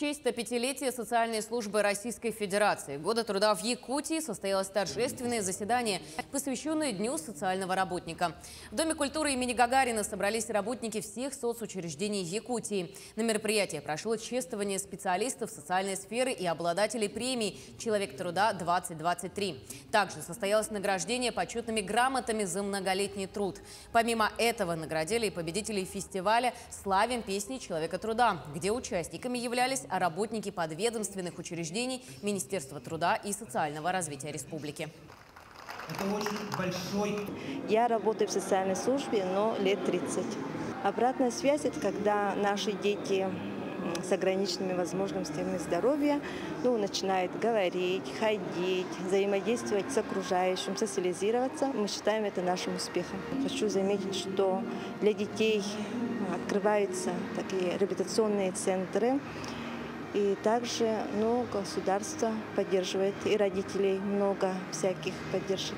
честь 105-летия социальной службы Российской Федерации Года труда в Якутии состоялось торжественное заседание, посвященное Дню социального работника. В Доме культуры имени Гагарина собрались работники всех соцучреждений Якутии. На мероприятии прошло чествование специалистов социальной сферы и обладателей премий «Человек труда-2023». Также состоялось награждение почетными грамотами за многолетний труд. Помимо этого наградили и победителей фестиваля «Славим песни человека труда», где участниками являлись работники подведомственных учреждений Министерства труда и социального развития республики. Это очень большой... Я работаю в социальной службе, но лет 30. Обратная связь – это когда наши дети с ограниченными возможностями здоровья начинают говорить, ходить, взаимодействовать с окружающим, социализироваться. Мы считаем это нашим успехом. Хочу заметить, что для детей открываются такие реабилитационные центры. И также государство поддерживает, и родителей много всяких поддержек.